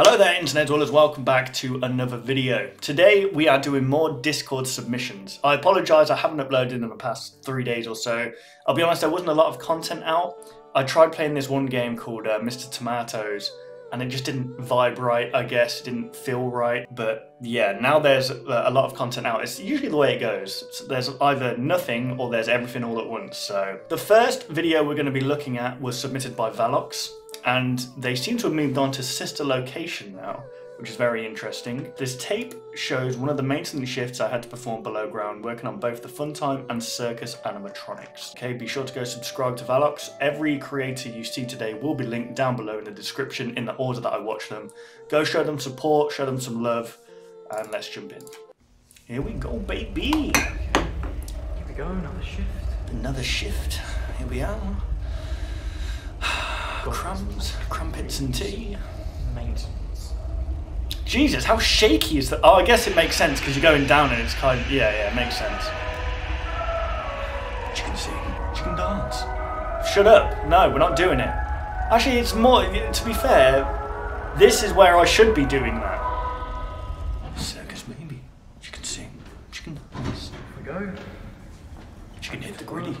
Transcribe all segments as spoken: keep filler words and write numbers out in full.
Hello there internet dwellers, welcome back to another video. Today we are doing more Discord submissions. I apologise, I haven't uploaded in the past three days or so. I'll be honest, there wasn't a lot of content out. I tried playing this one game called uh, Mister Tomatoes and it just didn't vibe right, I guess. It didn't feel right, but yeah, now there's a lot of content out. It's usually the way it goes. So there's either nothing or there's everything all at once. So the first video we're going to be looking at was submitted by Calox. And they seem to have moved on to sister location now, which is very interesting. This tape shows one of the maintenance shifts I had to perform below ground, working on both the Funtime and circus animatronics. Okay, be sure to go subscribe to Calox. Every creator you see today will be linked down below in the description in the order that I watch them. Go show them support, show them some love, and let's jump in. Here we go, baby. Here we go, another shift. Another shift. Here we are. Crumbs, crumpets and tea. Maintenance. Jesus, how shaky is that? Oh, I guess it makes sense because you're going down and it's kind of, yeah, yeah, it makes sense. She can sing, she can dance. Shut up. No, we're not doing it. Actually, it's more, to be fair, this is where I should be doing that. Circus maybe. She can sing, she can dance. Here we go. She can hit the gritty.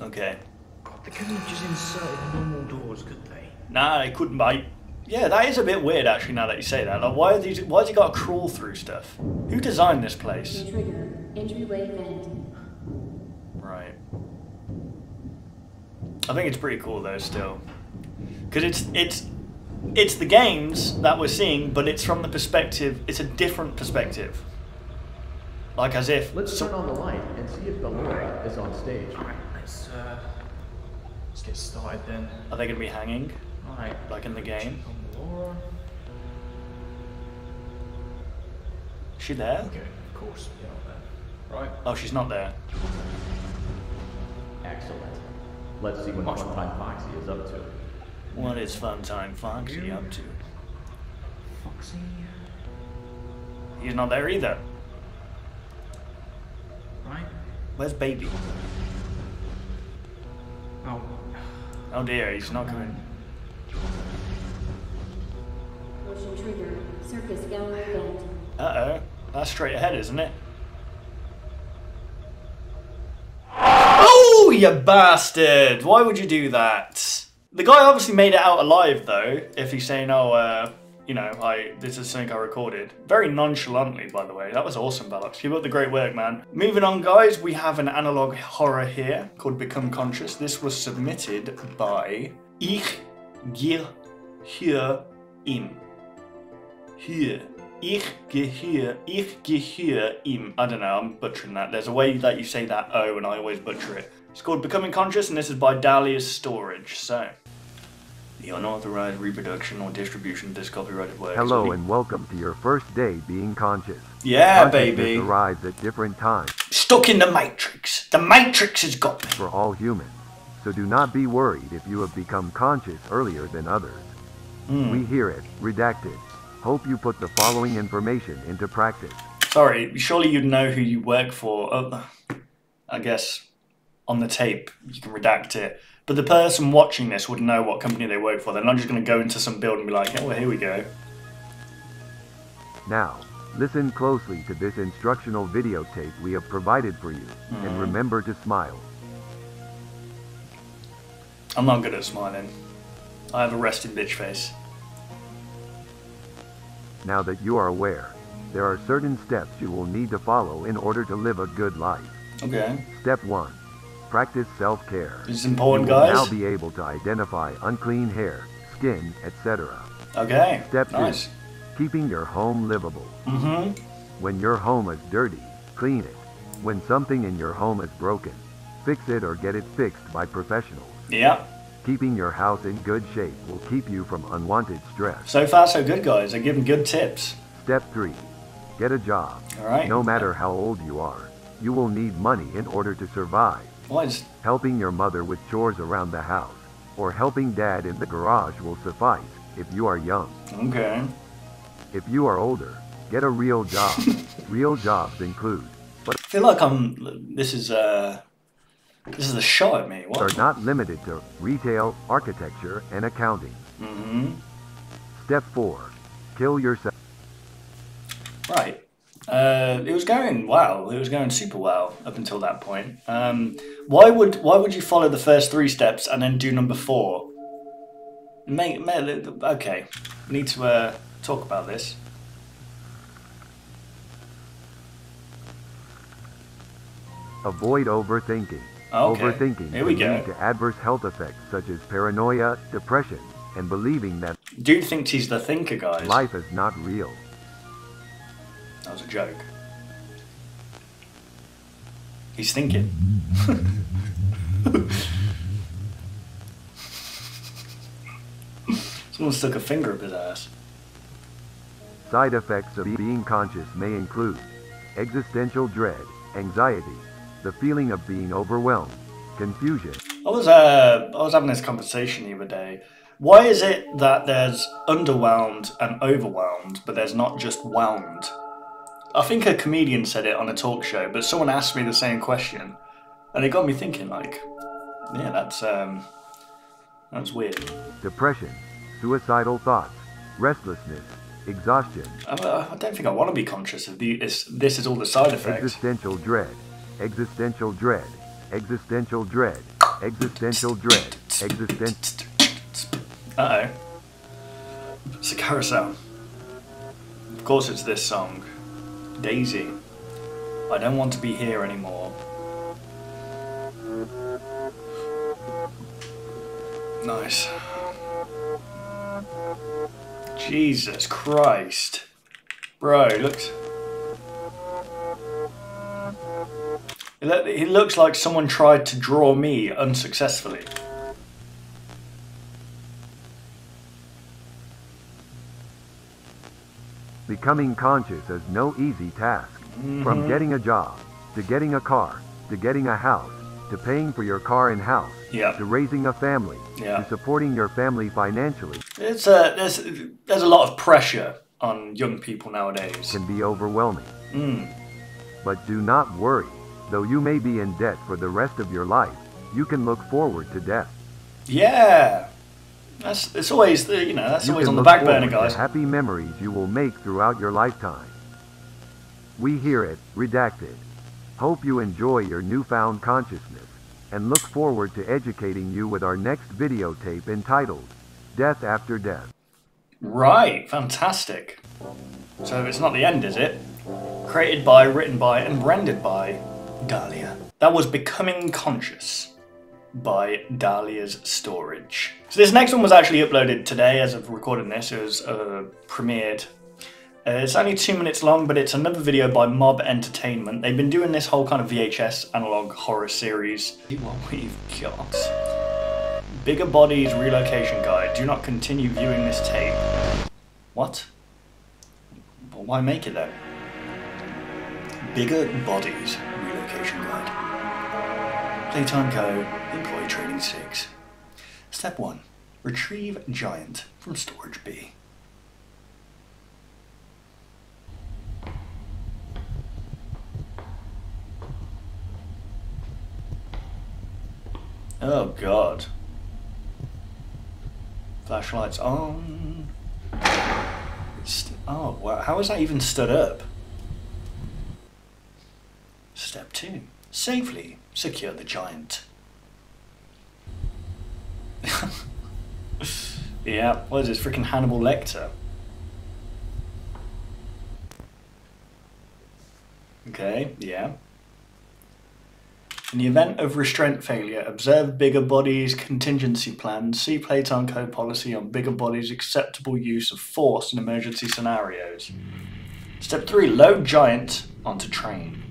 Okay. They couldn't have just inserted normal doors, could they? Nah, they couldn't, mate. Yeah, that is a bit weird, actually, now that you say that. Like, why are these, why has he got to crawl through stuff? Who designed this place? Trigger. Entryway vent. Right. I think it's pretty cool, though, still. Because it's, it's, it's the games that we're seeing, but it's from the perspective, it's a different perspective. Like, as if... Let's so turn on the light and see if the light is on stage. All right, let's, uh... let's get started then. Are they gonna be hanging? Alright. Like in the game? Is she there? Okay, of course. You're not there. Right. Oh, she's not there. Excellent. Let's see what Funtime Foxy is up to. What is Funtime Foxy up to? Foxy? He's not there either. Right. Where's baby? Oh. Oh dear, he's not coming. Uh-oh. That's straight ahead, isn't it? Oh, you bastard! Why would you do that? The guy obviously made it out alive, though, if he's saying, oh, uh, you know, I this is something I recorded. Very nonchalantly, by the way. That was awesome, Calox. Keep up the great work, man. Moving on, guys, we have an analogue horror here called Become Conscious. This was submitted by Ich Gehör Ihm. Hier. Ich Gehör, Ich Gehör Ihm. I don't know, I'm butchering that. There's a way that you say that O, and I always butcher it. It's called Becoming Conscious, and this is by Dahlia's Storage, so... The unauthorized reproduction or distribution of this copyrighted work. Hello and welcome to your first day being conscious. Yeah, baby. Arrives at different times. Stuck in the matrix. The matrix has got me. For all humans, so do not be worried if you have become conscious earlier than others. Mm. We hear it, redacted. Hope you put the following information into practice. Sorry, surely you'd know who you work for. Uh, I guess on the tape you can redact it. But the person watching this would know what company they work for. They're not just going to go into some build and be like, oh, well, here we go. Now, listen closely to this instructional videotape we have provided for you, mm. and remember to smile. I'm not good at smiling. I have a resting bitch face. Now that you are aware, there are certain steps you will need to follow in order to live a good life. Okay. Step one. Practice self-care. It's important, guys. You will now be able to identify unclean hair, skin, et cetera. Okay. Step nice. two. Keeping your home livable. Mm-hmm. When your home is dirty, clean it. When something in your home is broken, fix it or get it fixed by professionals. Yeah. Keeping your house in good shape will keep you from unwanted stress. So far, so good, guys. They're giving good tips. Step three. Get a job. All right. No matter how old you are, you will need money in order to survive. What? Helping your mother with chores around the house or helping dad in the garage will suffice if you are young. Okay. If you are older, get a real job. Real jobs include. But I feel like I'm. This is uh, this is a shot at me. What? Are not limited to retail, architecture, and accounting. Mm-hmm. Step four, kill yourself. Right. Uh, it was going well. It was going super well up until that point. Um, why would why would you follow the first three steps and then do number four? May, may, okay, we need to uh, talk about this. Avoid overthinking. Okay. Overthinking can lead to adverse health effects such as paranoia, depression, and believing that dude thinks he's the thinker, guys. Life is not real. That was a joke. He's thinking. Someone stuck a finger up his ass. Side effects of being conscious may include existential dread, anxiety, the feeling of being overwhelmed, confusion. I was uh, I was having this conversation the other day. Why is it that there's underwhelmed and overwhelmed, but there's not just whelmed? I think a comedian said it on a talk show, but someone asked me the same question, and it got me thinking. Like, yeah, that's um, that's weird. Depression, suicidal thoughts, restlessness, exhaustion. I, I don't think I want to be conscious of the. This, this is all the side effects. Existential dread. Existential dread, existential dread, existential dread, existential... Uh-oh. It's a carousel. Of course it's this song. Daisy. I don't want to be here anymore. Nice. Jesus Christ. Bro, looks... He looks like someone tried to draw me unsuccessfully. Becoming conscious is no easy task. Mm-hmm. From getting a job, to getting a car, to getting a house, to paying for your car and house, yeah. to raising a family, yeah. to supporting your family financially. It's a, there's, there's a lot of pressure on young people nowadays. Can be overwhelming. Mm. But do not worry. Though you may be in debt for the rest of your life, you can look forward to death. Yeah, that's it's always the, you know that's you always on the back burner, guys. To happy memories you will make throughout your lifetime. We hear it, redacted. Hope you enjoy your newfound consciousness and look forward to educating you with our next videotape entitled "Death After Death." Right, fantastic. So it's not the end, is it? Created by, written by, and rendered by Dahlia. That was Becoming Conscious by Dahlia's Storage. So this next one was actually uploaded today as of recording this. It was uh, premiered. Uh, it's only two minutes long, but it's another video by Mob Entertainment. They've been doing this whole kind of V H S analog horror series. See what we've got. Bigger Bodies Relocation Guide. Do not continue viewing this tape. What? Well, why make it then? Bigger Bodies Relocation Guide. Playtime Co. Employee Training six. Step one. Retrieve Giant from Storage B. Oh God. Flashlights on. It's, oh wow, how is that even stood up? Step two. Safely secure the giant. Yeah, what is this? Freaking Hannibal Lecter. Okay, yeah. In the event of restraint failure, observe Bigger Bodies contingency plan. See Playtime Co. policy on Bigger Bodies acceptable use of force in emergency scenarios. Step three. Load giant onto train.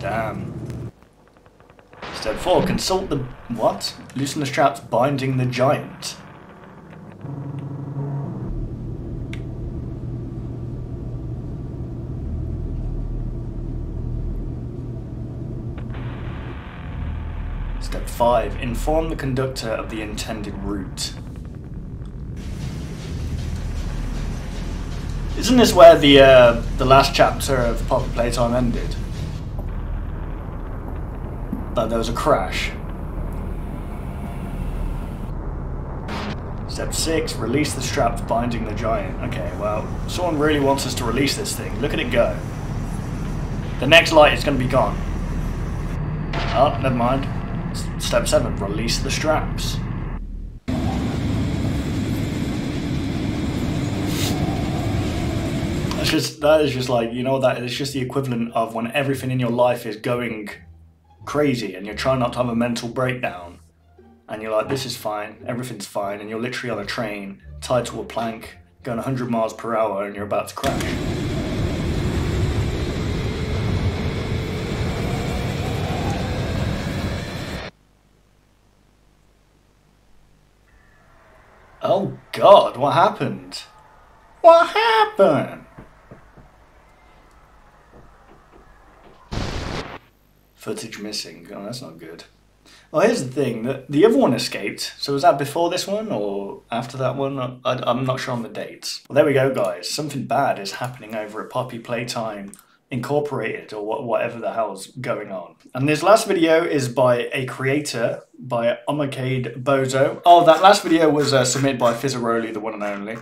Damn. Step four, consult the... what? Loosen the straps binding the giant. Step five, inform the conductor of the intended route. Isn't this where the, uh, the last chapter of Poppy Playtime ended? thought that was a crash. Step six, release the straps binding the giant. Okay, well, someone really wants us to release this thing. Look at it go. The next light is going to be gone. Oh, never mind. S step seven, release the straps. That's just, that is just like, you know, that it's just the equivalent of when everything in your life is going crazy and you're trying not to have a mental breakdown. And you're like, this is fine, everything's fine, and you're literally on a train, tied to a plank, going a hundred miles per hour, and you're about to crash. Oh God, what happened? What happened? Footage missing, oh that's not good. Well, here's the thing, the, the other one escaped, so was that before this one or after that one? I, I'm not sure on the dates. Well, there we go guys, something bad is happening over at Poppy Playtime Incorporated or what, whatever the hell's going on. And this last video is by a creator, by Omukade Bozo. Oh, that last video was uh, submitted by Fizzaroli, the one and only.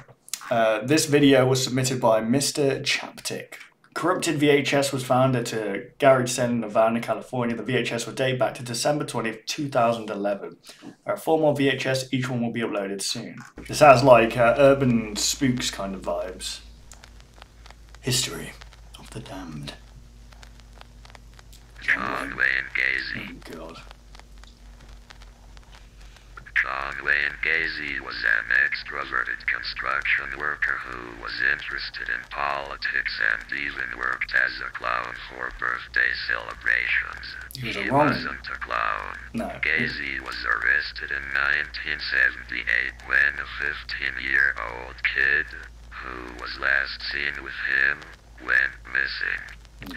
Uh, this video was submitted by Mister Chaptick. Corrupted V H S was found at a garage sale in Nevada, California. The V H S will date back to December twentieth, two thousand eleven. There are four more V H S, each one will be uploaded soon. This has like uh, urban spooks kind of vibes. History of the Damned. John Wayne Gacy. Oh, God. John Wayne Gacy was an extroverted construction worker who was interested in politics and even worked as a clown for birthday celebrations. He, was he wasn't a clown. No. Gacy was arrested in nineteen seventy-eight when a fifteen-year-old kid, who was last seen with him, went missing.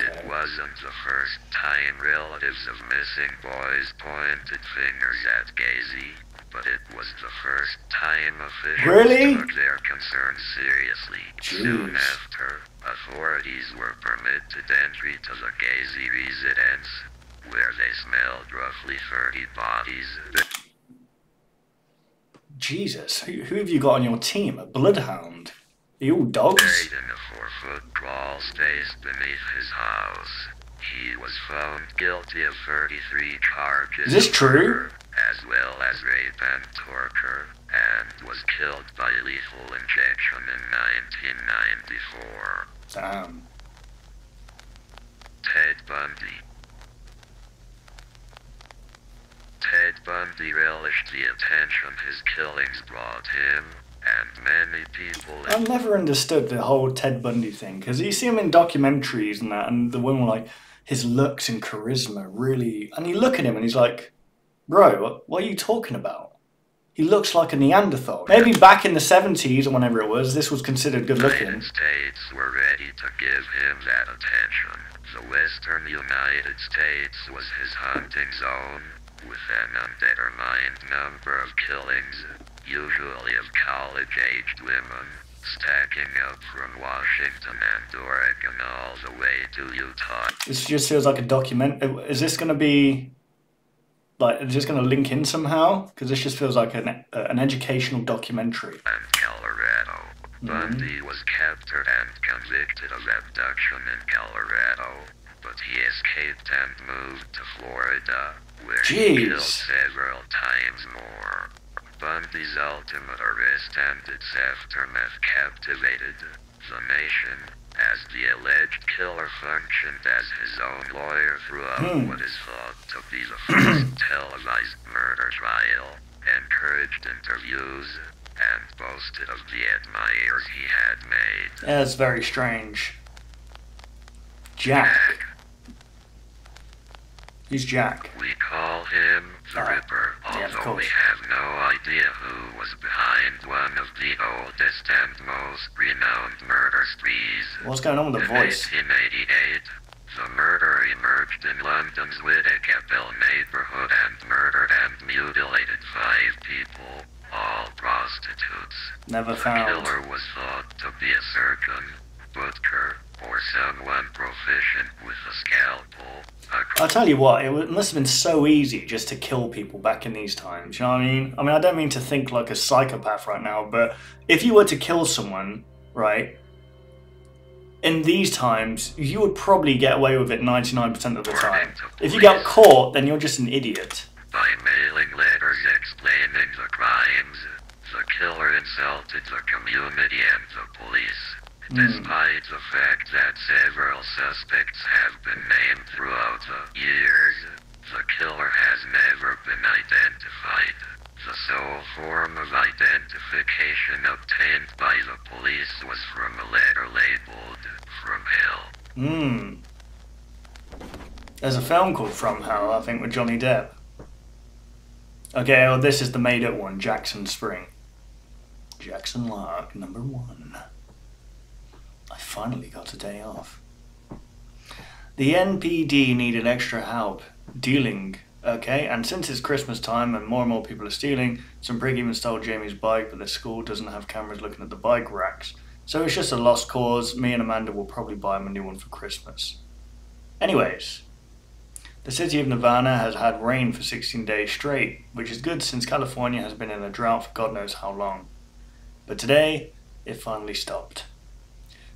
Okay. It wasn't the first time relatives of missing boys pointed fingers at Gacy, but it was the first time officials really? took their concerns seriously. Jeez. Soon after, authorities were permitted entry to the Gacy residence, where they smelled roughly thirty bodies. Jesus, who, who have you got on your team? A bloodhound? You dogs? Buried in a four-foot crawl space beneath his house, he was found guilty of thirty-three charges. Is this true? As well as rape and torture, and was killed by lethal injection in nineteen ninety-four. Damn. Ted Bundy. Ted Bundy relished the attention his killings brought him, and many people... I've never understood the whole Ted Bundy thing, because you see him in documentaries and that, and the women were like, his looks and charisma really... And you look at him and he's like... Bro, what are you talking about? He looks like a Neanderthal. Maybe back in the seventies or whenever it was, this was considered good looking. The United States were ready to give him that attention. The Western United States was his hunting zone, with an undetermined number of killings, usually of college-aged women, stacking up from Washington and Oregon all the way to Utah. This just feels like a document. Is this going to be... Like, is this going to link in somehow? Because this just feels like an uh, an educational documentary. In Colorado, mm-hmm. Bundy was captured and convicted of abduction in Colorado, but he escaped and moved to Florida, where Jeez. he killed several times more. Bundy's ultimate arrest and its aftermath captivated the nation, as the alleged killer functioned as his own lawyer throughout hmm. what is thought to be the first televised murder trial, encouraged interviews, and boasted of the admirers he had made. That's very strange. Jack. Jack. He's Jack. We call him the uh, Ripper, although yeah, we have no idea who was behind one of the oldest and most renowned murder sprees. What's going on with the voice? In eighteen eighty-eight, the murderer emerged in London's Whitechapel neighborhood and murdered and mutilated five people, all prostitutes. Never found. The killer was thought to be a surgeon, butcher, or someone proficient with a scalpel. A I'll tell you what, it must have been so easy just to kill people back in these times, you know what I mean? I mean, I don't mean to think like a psychopath right now, but if you were to kill someone, right, in these times, you would probably get away with it ninety-nine percent of the time. If you get caught, then you're just an idiot. By mailing letters explaining the crimes, the killer insulted the community and the police. Despite the fact that several suspects have been named throughout the years, the killer has never been identified. The sole form of identification obtained by the police was from a letter labeled From Hell. Hmm. There's a film called From Hell, I think, with Johnny Depp. Okay, well, this is the made-up one, Jackson Spring. Jackson Lark, number one. I finally got a day off. The N P D needed extra help dealing, okay? And since it's Christmas time and more and more people are stealing, some prig even stole Jamie's bike, but the school doesn't have cameras looking at the bike racks. So it's just a lost cause. Me and Amanda will probably buy him a new one for Christmas. Anyways, the city of Nevada has had rain for sixteen days straight, which is good since California has been in a drought for God knows how long. But today, it finally stopped.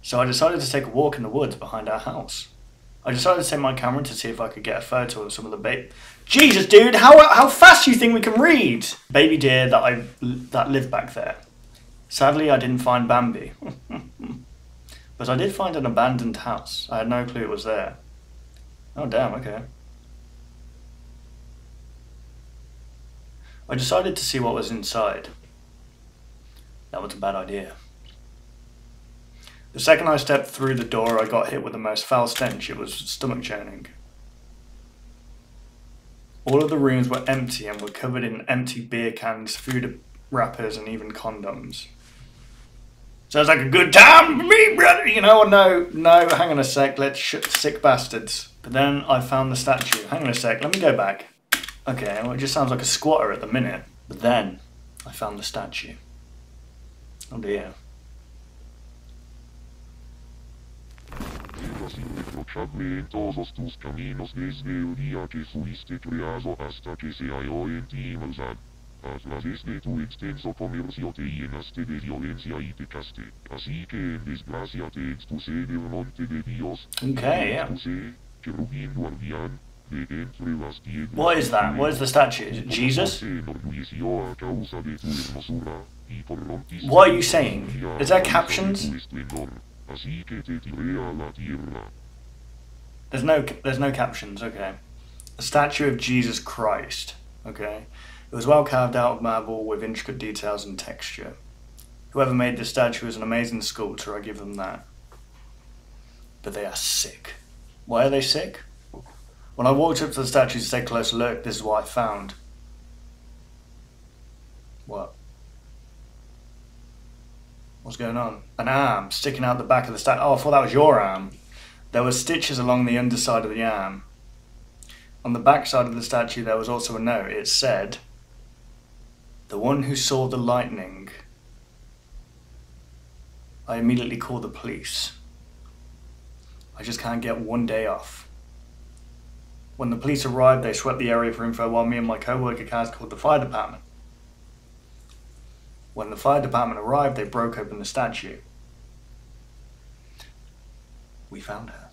So I decided to take a walk in the woods behind our house. I decided to take my camera to see if I could get a photo of some of the baby. Jesus, dude, how how fast do you think we can read? Baby deer that I that lived back there. Sadly, I didn't find Bambi, but I did find an abandoned house. I had no clue it was there. Oh damn, okay. I decided to see what was inside. That was a bad idea. The second I stepped through the door, I got hit with the most foul stench. It was stomach churning. All of the rooms were empty and were covered in empty beer cans, food wrappers, and even condoms. Sounds like a good time for me, brother! You know, no, no, hang on a sec, let's shut sick bastards. But then I found the statue. Hang on a sec, let me go back. Okay, well, it just sounds like a squatter at the minute. But then I found the statue. Oh dear. Okay, yeah. What is that? What is the statue? Is it Jesus? What are you saying? Is there captions? There's no, there's no captions, okay. A statue of Jesus Christ, okay. It was well carved out of marble with intricate details and texture. Whoever made this statue is an amazing sculptor, I give them that. But they are sick. Why are they sick? When I walked up to the statue to take a close look, this is what I found. What? What's going on? An arm sticking out the back of the statue. Oh, I thought that was your arm. There were stitches along the underside of the arm. On the back side of the statue, there was also a note. It said, "The one who saw the lightning. I immediately called the police. I just can't get one day off." When the police arrived, they swept the area for info while me and my co-worker Kaz called the fire department. When the fire department arrived, they broke open the statue. We found her.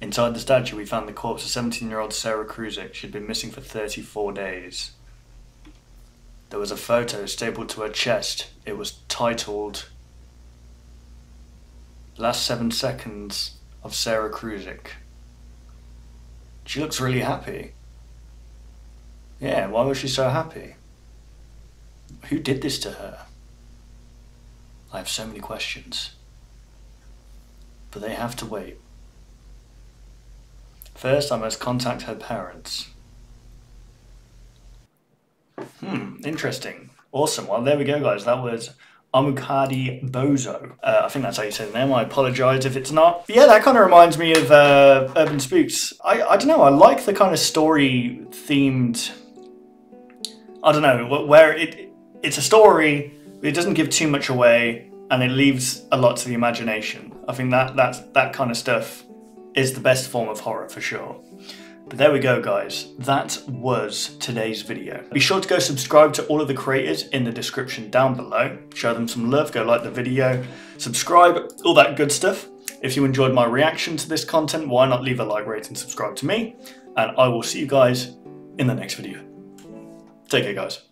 Inside the statue, we found the corpse of seventeen-year-old Sarah Kruzik. She'd been missing for thirty-four days. There was a photo stapled to her chest. It was titled, "Last Seven Seconds of Sarah Kruzik." She looks really happy. Yeah, why was she so happy? Who did this to her? I have so many questions. But they have to wait. First, I must contact her parents. Hmm, interesting. Awesome. Well, there we go, guys. That was Omukade Bozo. Uh, I think that's how you say the name. I apologise if it's not. But yeah, that kind of reminds me of uh, Urban Spooks. I, I don't know. I like the kind of story-themed... I don't know, where it... It's a story, but it doesn't give too much away, and it leaves a lot to the imagination. I think that that's, that kind of stuff is the best form of horror for sure. But there we go, guys. That was today's video. Be sure to go subscribe to all of the creators in the description down below. Show them some love, go like the video, subscribe, all that good stuff. If you enjoyed my reaction to this content, why not leave a like, rate, and subscribe to me? And I will see you guys in the next video. Take care, guys.